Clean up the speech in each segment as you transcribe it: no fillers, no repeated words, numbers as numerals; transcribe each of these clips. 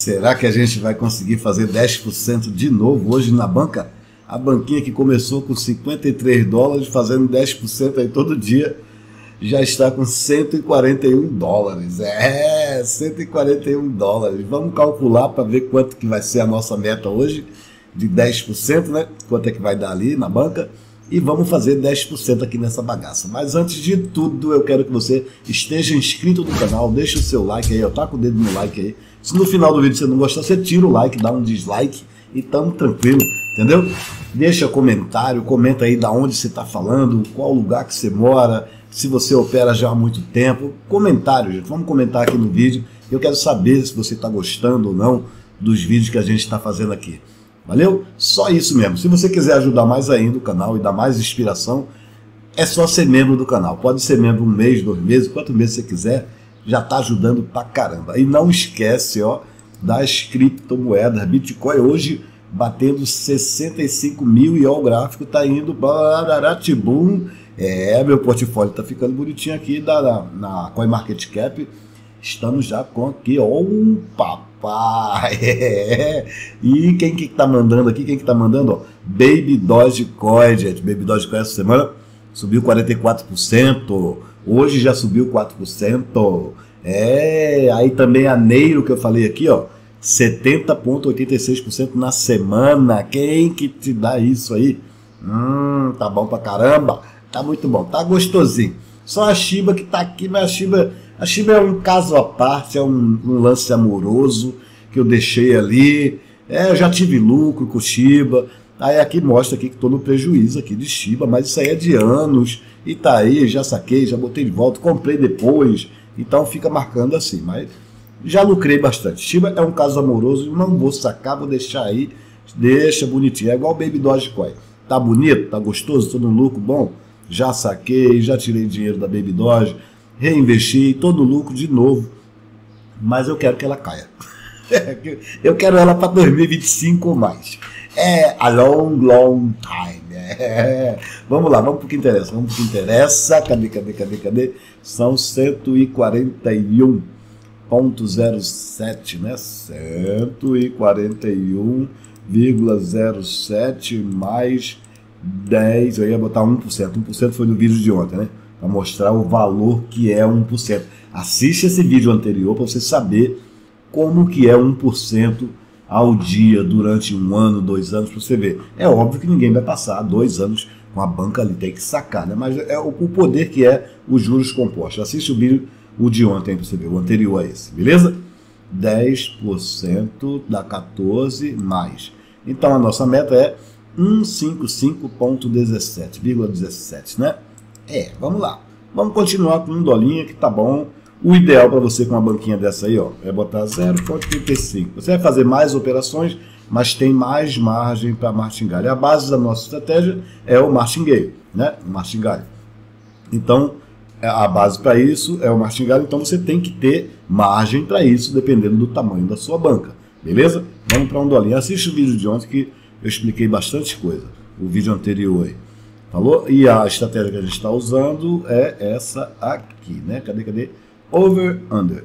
Será que a gente vai conseguir fazer 10% de novo hoje na banca? A banquinha que começou com 53 dólares, fazendo 10% aí todo dia, já está com 141 dólares. É, 141 dólares. Vamos calcular para ver quanto que vai ser a nossa meta hoje, de 10%, né? Quanto é que vai dar ali na banca? E vamos fazer 10% aqui nessa bagaça. Mas antes de tudo, eu quero que você esteja inscrito no canal, deixa o seu like aí, ó, taca o dedo no like aí. Se no final do vídeo você não gostar, você tira o like, dá um dislike e tamo tranquilo, entendeu? Deixa comentário, comenta aí da onde você tá falando, qual lugar que você mora, se você opera já há muito tempo. Comentário, gente, vamos comentar aqui no vídeo. Eu quero saber se você tá gostando ou não dos vídeos que a gente tá fazendo aqui. Valeu? Só isso mesmo. Se você quiser ajudar mais ainda o canal e dar mais inspiração, é só ser membro do canal. Pode ser membro 1 mês, 2 meses, quanto mês você quiser, já está ajudando pra caramba. E não esquece, ó, das criptomoedas. Bitcoin hoje batendo 65 mil e ó, o gráfico tá indo bararatibum. É, meu portfólio tá ficando bonitinho aqui na CoinMarketCap. Estamos já com aqui, ó, um papai, e quem que tá mandando aqui, ó, Baby Doge Coin, gente, Baby Doge Coin essa semana subiu 44%, hoje já subiu 4%, é, aí também a Neiro que eu falei aqui, ó, 70,86% na semana, quem que te dá isso aí? Tá bom pra caramba, tá muito bom, tá gostosinho. Só a Shiba que tá aqui, mas a Shiba é um caso à parte, é um lance amoroso que eu deixei ali. É, eu já tive lucro com Shiba. Aí aqui mostra aqui que estou no prejuízo aqui de Shiba, mas isso aí é de anos. E tá aí, já saquei, já botei de volta, comprei depois. Então fica marcando assim, mas já lucrei bastante. Shiba é um caso amoroso, não vou sacar, vou deixar aí. Deixa bonitinho, é igual Baby Doge Coin. Tá bonito, tá gostoso, tô num lucro bom. Já saquei, já tirei dinheiro da Baby Doge, reinvesti todo o lucro de novo, mas eu quero que ela caia. Eu quero ela para 2025 ou mais. É a long time. É. Vamos lá, vamos para o que interessa. Cadê? São 141,07, né? 141,07 mais 10, eu ia botar 1%. 1% foi no vídeo de ontem, né? Para mostrar o valor que é 1%. Assiste esse vídeo anterior para você saber como que é 1% ao dia durante 1 ano, 2 anos, para você ver. É óbvio que ninguém vai passar 2 anos com a banca ali, tem que sacar, né? Mas é o poder que é os juros compostos. Assiste o vídeo, o de ontem, para você ver, o anterior a esse, beleza? 10% dá 14 mais. Então a nossa meta é 155,17, né? É, vamos lá. Vamos continuar com um dolinha que tá bom. O ideal para você com uma banquinha dessa aí, ó, é botar 0,35. Você vai fazer mais operações, mas tem mais margem para martingale. A base da nossa estratégia é o martingale, né? O martingale. Então, a base para isso é o martingale, então você tem que ter margem para isso, dependendo do tamanho da sua banca. Beleza? Vamos para um dolinha. Assiste o vídeo de ontem que eu expliquei bastante coisa, o vídeo anterior aí. Falou? E a estratégia que a gente está usando é essa aqui, né? Cadê? Over, under.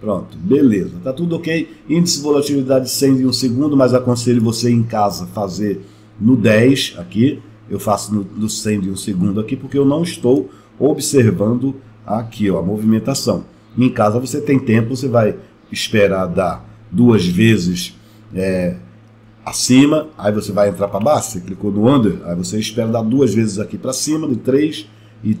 Pronto, beleza. Tá tudo ok. Índice de volatilidade 100 em 1 segundo, mas aconselho você em casa fazer no 10 aqui. Eu faço no 100 em 1 segundo aqui, porque eu não estou observando aqui, ó, a movimentação. Em casa você tem tempo, você vai esperar dar 2 vezes... acima, aí você vai entrar para baixo, você clicou no under, aí você espera dar 2 vezes aqui para cima, de 3, e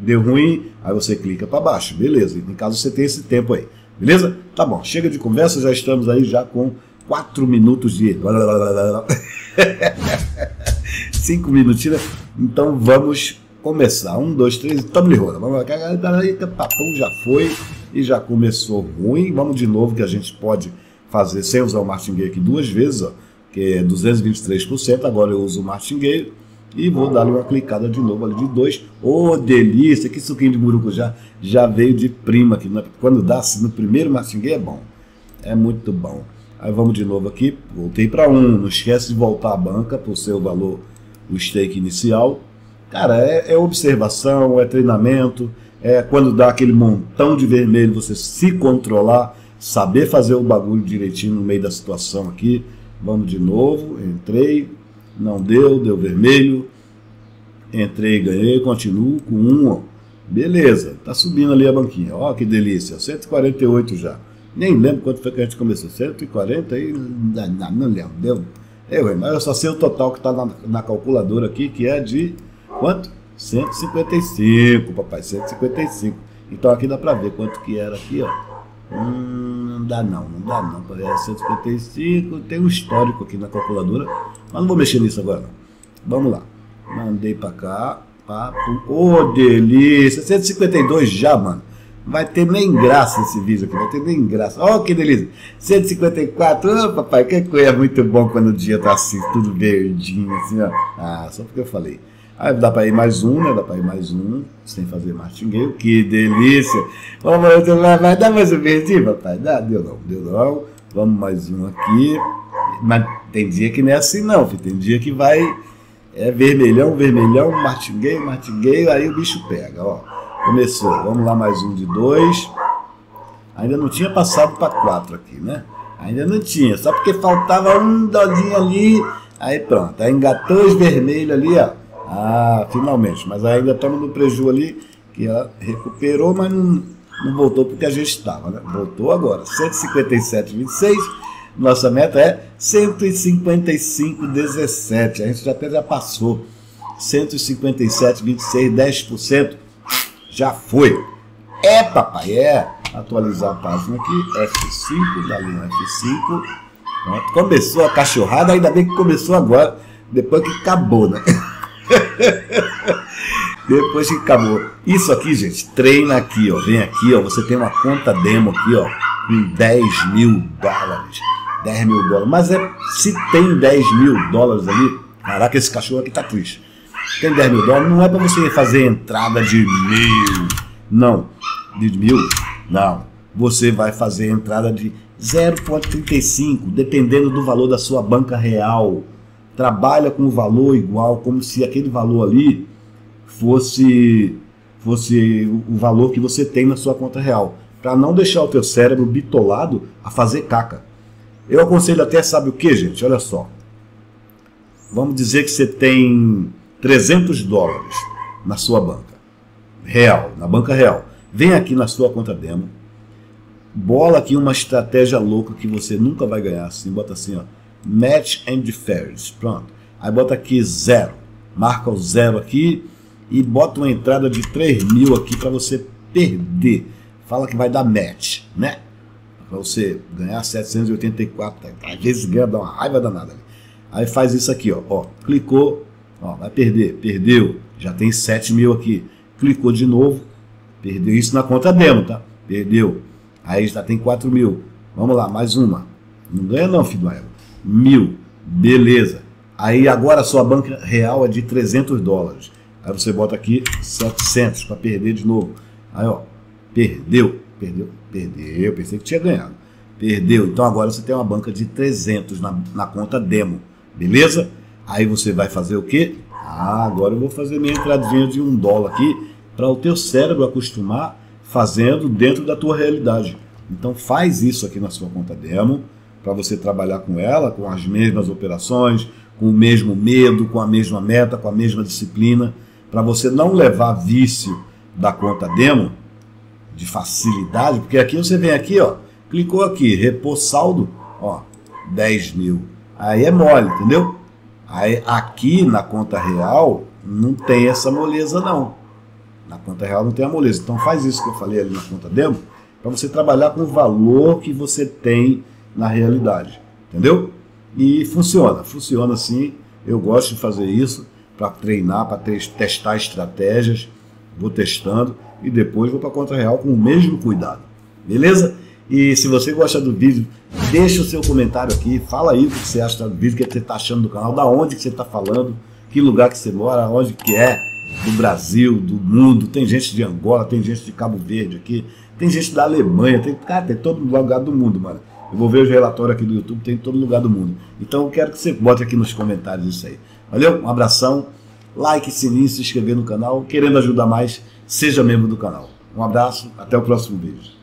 deu ruim, aí você clica para baixo, beleza, em caso você tem esse tempo aí, beleza? Tá bom, chega de conversa, já estamos aí já com 4 minutos de... 5 minutinhos, né? Então vamos começar, 1, 2, 3, tamo-lhe roda, vamos lá, eita, papão, já foi, e já começou ruim, vamos de novo que a gente pode... fazer sem usar o martingale aqui 2 vezes, ó, que é 223%, agora eu uso o martingale e vou dar uma clicada de novo ali de 2. Ô, delícia, que suquinho de murucujá, já veio de prima aqui, né? Quando dá assim, no primeiro martingale é bom, é muito bom. Aí vamos de novo aqui, voltei para 1, não esquece de voltar a banca para o seu valor, o stake inicial. Cara, é observação, é treinamento, é quando dá aquele montão de vermelho você se controlar, saber fazer o bagulho direitinho no meio da situação aqui. Vamos de novo, entrei, não deu, deu vermelho, entrei, ganhei, continuo com 1, ó. Beleza, tá subindo ali a banquinha, ó que delícia, 148 já, nem lembro quanto foi que a gente começou, 140 e não lembro, deu, mas eu só sei o total que tá na calculadora aqui, que é de quanto? 155, papai, 155, então aqui dá pra ver quanto que era aqui, ó. Não dá não, é 155, tem um histórico aqui na calculadora, mas não vou mexer nisso agora, não. Vamos lá, mandei pra cá, oh, delícia, 152 já, mano, não vai ter nem graça esse vídeo aqui, não vai ter nem graça, ó, oh, que delícia, 154, oh, papai, que coisa, é muito bom quando o dia tá assim, tudo verdinho, assim, ó, ah, só porque eu falei. Aí dá para ir mais um, né? Dá para ir mais um, sem fazer martingueiro. Que delícia! Vamos lá, vai dar mais um verdinho, papai? Dá, deu não. Vamos mais um aqui. Mas tem dia que não é assim, não, filho. Tem dia que vai é vermelhão, vermelhão, martingueiro, aí o bicho pega, ó. Começou. Vamos lá, mais um de 2. Ainda não tinha passado para 4 aqui, né? Ainda não tinha, só porque faltava um dodinho ali. Aí pronto, aí engatou os vermelhos ali, ó. Ah, finalmente, mas ainda estamos no prejuízo ali, que ela recuperou, mas não voltou porque a gente estava, né? Voltou agora, 157,26, nossa meta é 155,17, a gente já até já passou, 157,26, 10%, já foi, é papai, é, atualizar a página aqui, F5, da linha F5, pronto, começou a cachorrada, ainda bem que começou agora, depois que acabou, né? Depois que acabou isso aqui, gente, treina aqui, ó. Vem aqui, ó, você tem uma conta demo aqui, ó, com 10 mil dólares, 10 mil dólares, mas é, se tem 10 mil dólares ali, caraca, esse cachorro aqui tá triste, tem 10 mil dólares, não é para você fazer entrada de 1000, não, de 1000, não, você vai fazer entrada de 0,35, dependendo do valor da sua banca real. Trabalha com o valor igual, como se aquele valor ali fosse o valor que você tem na sua conta real, para não deixar o teu cérebro bitolado a fazer caca. Eu aconselho até, sabe o que, gente? Olha só, vamos dizer que você tem 300 dólares na sua banca real, na banca real. Vem aqui na sua conta demo, bola aqui uma estratégia louca que você nunca vai ganhar, assim, bota assim, ó, Match and Fares, pronto. Aí bota aqui 0, marca o 0 aqui e bota uma entrada de 3 mil aqui para você perder. Fala que vai dar match, né? Para você ganhar 784, às vezes ganha, dá uma raiva danada. Aí faz isso aqui, ó, clicou, ó, vai perder, perdeu, já tem 7 mil aqui. Clicou de novo, perdeu isso na conta demo, tá? Perdeu. Aí já tem 4 mil. Vamos lá, mais uma. Não ganha não, filho do Aelo. 1000, beleza. Aí agora a sua banca real é de 300 dólares. Aí você bota aqui 700 para perder de novo. Aí ó, perdeu. Pensei que tinha ganhado. Perdeu. Então agora você tem uma banca de 300 na conta demo, beleza? Aí você vai fazer o quê? Ah, agora eu vou fazer minha entradinha de $1 aqui para o teu cérebro acostumar fazendo dentro da tua realidade. Então faz isso aqui na sua conta demo, para você trabalhar com ela, com as mesmas operações, com o mesmo medo, com a mesma meta, com a mesma disciplina, para você não levar vício da conta demo, de facilidade, porque aqui você vem aqui, ó, clicou aqui, repor saldo, ó, 10 mil, aí é mole, entendeu? Aí aqui na conta real não tem essa moleza não, na conta real não tem a moleza, então faz isso que eu falei ali na conta demo, para você trabalhar com o valor que você tem na realidade, entendeu? E funciona sim. Eu gosto de fazer isso para treinar, para testar estratégias, vou testando e depois vou para a conta real com o mesmo cuidado, beleza? E se você gosta do vídeo, deixa o seu comentário aqui, fala aí o que você acha do vídeo, o que você está achando do canal, da onde que você está falando, que lugar que você mora, onde que é, do Brasil, do mundo, tem gente de Angola, tem gente de Cabo Verde aqui, tem gente da Alemanha, tem, cara, tem todo lugar do mundo, mano. Eu vou ver os relatórios aqui do YouTube, tem em todo lugar do mundo. Então eu quero que você bote aqui nos comentários isso aí. Valeu? Um abração, like, sininho, se inscrever no canal. Querendo ajudar mais, seja membro do canal. Um abraço, até o próximo vídeo.